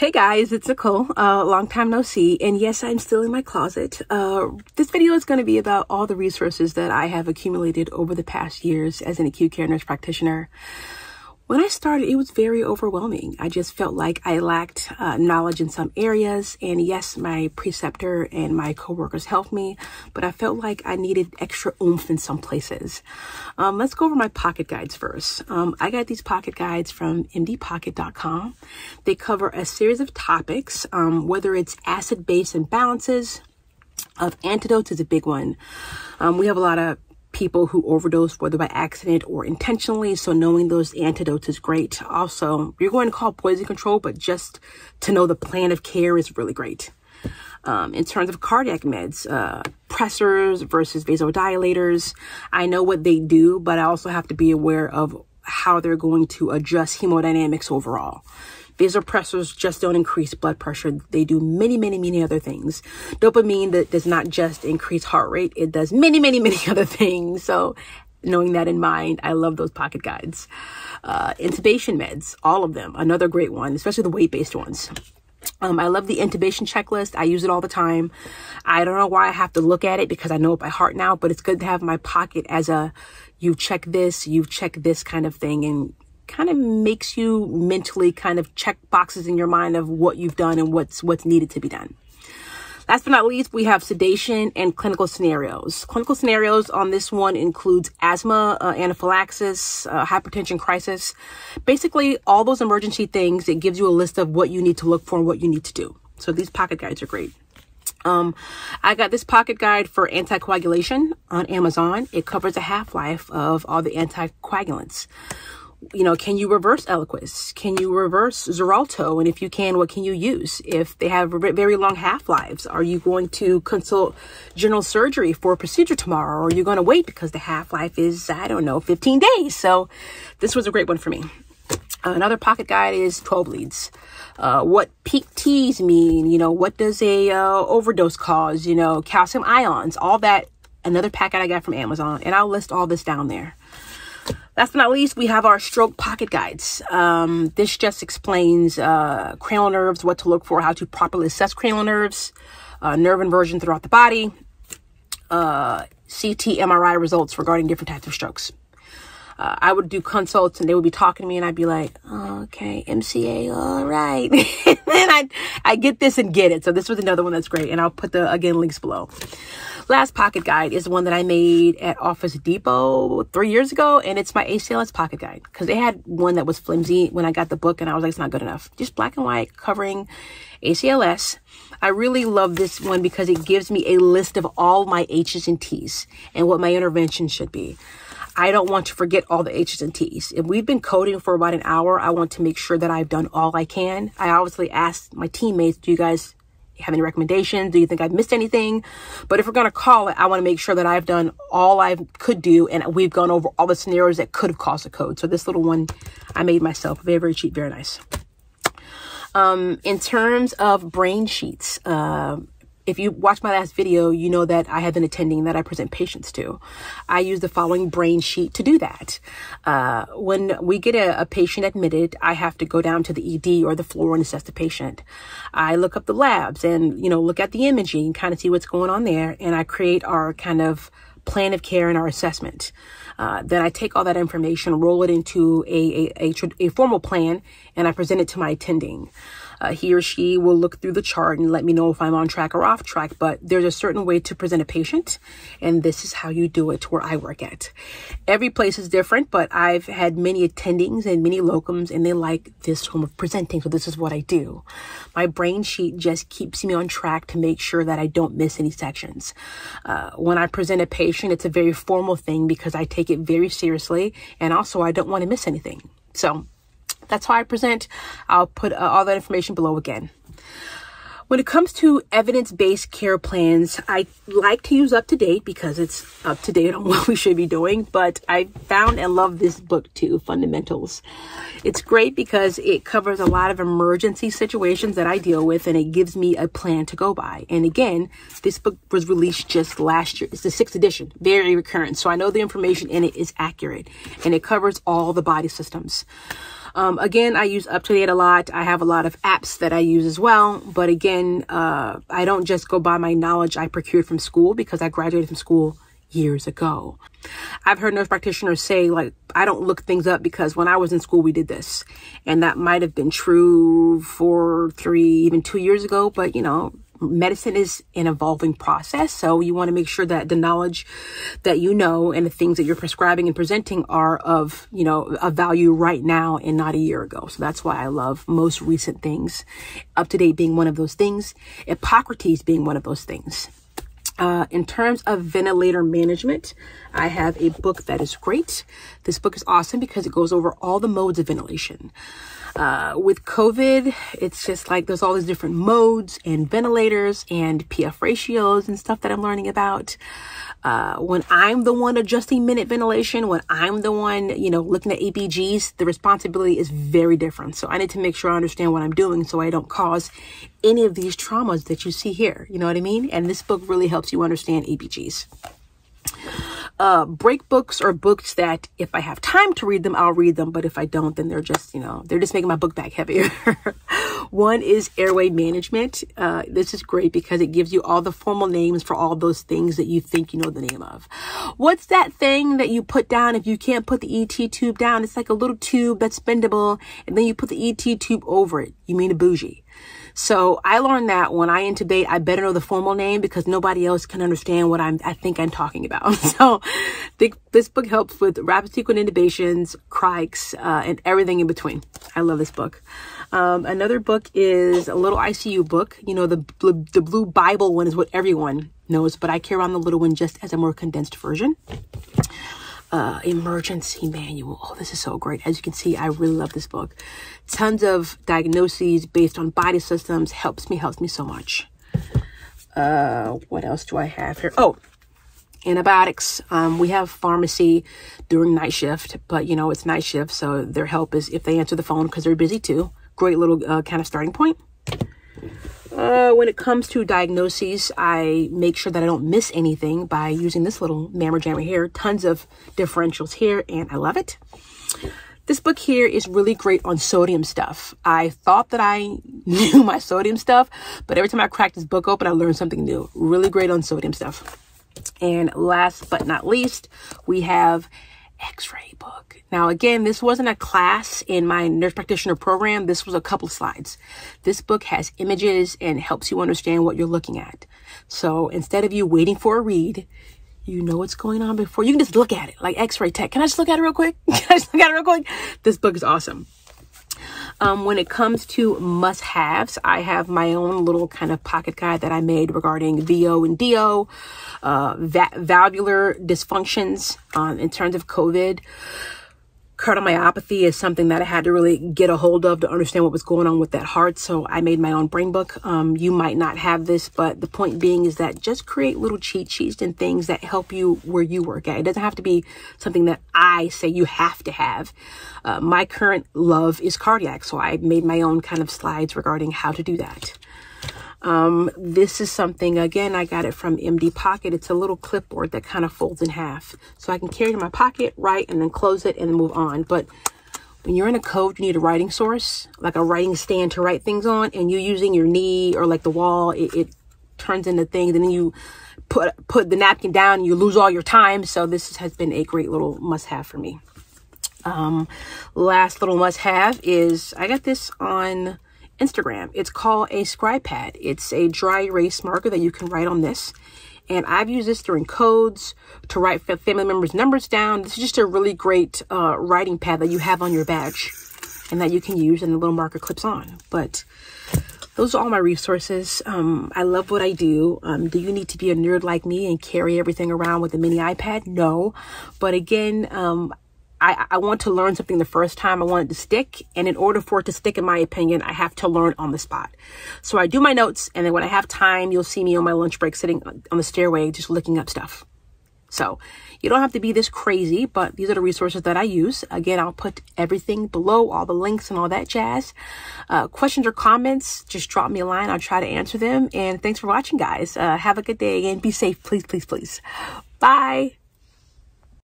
Hey guys, it's Nicole, long time no see, and yes, I'm still in my closet. This video is going to be about all the resources that I have accumulated over the past years as an acute care nurse practitioner. When I started, it was very overwhelming. I just felt like I lacked knowledge in some areas, and yes, my preceptor and my coworkers helped me, but I felt like I needed extra oomph in some places. Let's go over my pocket guides first. I got these pocket guides from mdpocket.com. They cover a series of topics, whether it's acid base imbalances, of antidotes is a big one. We have a lot of people who overdose, whether by accident or intentionally, so knowing those antidotes is great. Also, you're going to call poison control, but just to know the plan of care is really great. In terms of cardiac meds, pressors versus vasodilators, I know what they do, but I also have to be aware of how they're going to adjust hemodynamics overall. Vasopressors just don't increase blood pressure. They do many, many, many other things. Dopamine that does not just increase heart rate. It does many, many, many other things. So knowing that in mind, I love those pocket guides. Intubation meds, all of them. Another great one, especially the weight-based ones. I love the intubation checklist. I use it all the time. I don't know why I have to look at it because I know it by heart now, but it's good to have in my pocket as a, you check this kind of thing, and kind of makes you mentally kind of check boxes in your mind of what you've done and what's needed to be done. Last but not least, we have sedation and clinical scenarios. Clinical scenarios on this one includes asthma, anaphylaxis, hypertension crisis, basically all those emergency things. It gives you a list of what you need to look for and what you need to do. So these pocket guides are great. I got this pocket guide for anticoagulation on Amazon. It covers the half-life of all the anticoagulants. You know, can you reverse Eliquis? Can you reverse Zeralto? And if you can, what can you use? If they have very long half-lives, are you going to consult general surgery for a procedure tomorrow? Or are you going to wait because the half-life is, I don't know, 15 days? So this was a great one for me. Another pocket guide is 12 leads. What peak T's mean? You know, what does a overdose cause? You know, calcium ions, all that. Another packet I got from Amazon. And I'll list all this down there. Last but not least, we have our stroke pocket guides. This just explains cranial nerves, what to look for, how to properly assess cranial nerves, nerve inversion throughout the body, CT, MRI results regarding different types of strokes. I would do consults and they would be talking to me and I'd be like, oh, okay, MCA, all right. And then I get this and get it. So this was another one that's great. And I'll put the, again, links below. Last pocket guide is one that I made at Office Depot 3 years ago, and it's my ACLS pocket guide because they had one that was flimsy when I got the book, and I was like, it's not good enough. Just black and white covering ACLS. I really love this one because it gives me a list of all my H's and T's and what my intervention should be. I don't want to forget all the H's and T's. If we've been coding for about an hour, I want to make sure that I've done all I can. I obviously asked my teammates, do you guys have any recommendations? Do you think I've missed anything? But if we're going to call it, I want to make sure that I've done all I could do, and we've gone over all the scenarios that could have caused a code. So this little one I made myself, very, very cheap, very nice. In terms of brain sheets, if you watched my last video, you know that I have an attending that I present patients to. I use the following brain sheet to do that. When we get a patient admitted, I have to go down to the ED or the floor and assess the patient. I look up the labs and, you know, look at the imaging and kind of see what's going on there. And I create our kind of plan of care and our assessment. Then I take all that information, roll it into a formal plan, and I present it to my attending. He or she will look through the chart and let me know if I'm on track or off track, but there's a certain way to present a patient, and this is how you do it where I work at. Every place is different, but I've had many attendings and many locums, and they like this form of presenting, so this is what I do. My brain sheet just keeps me on track to make sure that I don't miss any sections. When I present a patient, it's a very formal thing because I take it very seriously, and also I don't want to miss anything. So that's how I present. I'll put all that information below again. When it comes to evidence-based care plans, I like to use UpToDate because it's up to date on what we should be doing, but I found and love this book too, Fundamentals. It's great because it covers a lot of emergency situations that I deal with, and it gives me a plan to go by. And again, this book was released just last year. It's the 6th edition, very recurrent. So I know the information in it is accurate, and it covers all the body systems. Again, I use UpToDate a lot. I have a lot of apps that I use as well. But again, I don't just go by my knowledge I procured from school, because I graduated from school years ago. I've heard nurse practitioners say, like, I don't look things up because when I was in school, we did this. And that might have been true 4, 3, even 2 years ago. But, you know, medicine is an evolving process. So you want to make sure that the knowledge that you know and the things that you're prescribing and presenting are of, you know, a value right now and not a year ago. So that's why I love most recent things. UpToDate being one of those things. Epocrates being one of those things. In terms of ventilator management, I have a book that is great. This book is awesome because it goes over all the modes of ventilation. With COVID, it's just like there's all these different modes and ventilators and P/F ratios and stuff that I'm learning about. When I'm the one adjusting minute ventilation, when I'm the one, you know, looking at ABGs, the responsibility is very different. So I need to make sure I understand what I'm doing so I don't cause any of these traumas that you see here. You know what I mean? And this book really helps you understand ABGs. Break books are books that if I have time to read them, I'll read them. But if I don't, then they're just, you know, they're just making my book bag heavier. One is airway management. This is great because it gives you all the formal names for all those things that you think you know the name of. What's that thing that you put down if you can't put the ET tube down? It's like a little tube that's bendable, and then you put the ET tube over it. You mean a bougie. So I learned that when I intubate, I better know the formal name because nobody else can understand what I think I'm talking about. So this book helps with rapid sequence intubations, crikes, and everything in between. I love this book. Another book is a little ICU book. You know, the blue Bible one is what everyone knows, but I carry on the little one just as a more condensed version. Emergency manual. Oh, this is so great. As you can see, I really love this book. Tons of diagnoses based on body systems. Helps me so much. What else do I have here? Oh, antibiotics. We have pharmacy during night shift, but you know, it's night shift. So their help is if they answer the phone because they're busy too. Great little kind of starting point. When it comes to diagnoses, I make sure that I don't miss anything by using this little mammer jammer here. Tons of differentials here, and I love it. This book here is really great on sodium stuff. I thought that I knew my sodium stuff, but every time I crack this book open, I learn something new. Really great on sodium stuff. And last but not least, we have X-ray book. Now, again, this wasn't a class in my nurse practitioner program. This was a couple slides. This book has images and helps you understand what you're looking at. So instead of you waiting for a read, you know what's going on before. You can just look at it like X-ray tech. Can I just look at it real quick? Can I just look at it real quick? This book is awesome. When it comes to must-haves, I have my own little kind of pocket guide that I made regarding VO and DO, valvular dysfunctions in terms of COVID. Cardiomyopathy is something that I had to really get a hold of to understand what was going on with that heart. So I made my own brain book. You might not have this, but the point being is that just create little cheat sheets and things that help you where you work at. It doesn't have to be something that I say you have to have. My current love is cardiac. So I made my own kind of slides regarding how to do that. This is something, again, I got it from MD Pocket. It's a little clipboard that kind of folds in half. So I can carry it in my pocket, write, and then close it and move on. But when you're in a code, you need a writing source, like a writing stand to write things on, and you're using your knee or like the wall, it turns into things, and then you put the napkin down and you lose all your time. So this has been a great little must-have for me. Last little must-have is I got this on Instagram. It's called a scribe pad. It's a dry erase marker that you can write on this. And I've used this during codes to write family members' numbers down. This is just a really great writing pad that you have on your badge and that you can use, and the little marker clips on. But those are all my resources. I love what I do. Do you need to be a nerd like me and carry everything around with a mini iPad? No. But again, I want to learn something the first time. I want it to stick. And in order for it to stick, in my opinion, I have to learn on the spot. So I do my notes. And then when I have time, you'll see me on my lunch break sitting on the stairway, just looking up stuff. So you don't have to be this crazy, but these are the resources that I use. Again, I'll put everything below, all the links and all that jazz. Questions or comments, just drop me a line. I'll try to answer them. And thanks for watching, guys. Have a good day again. Be safe. Please, please, please. Bye.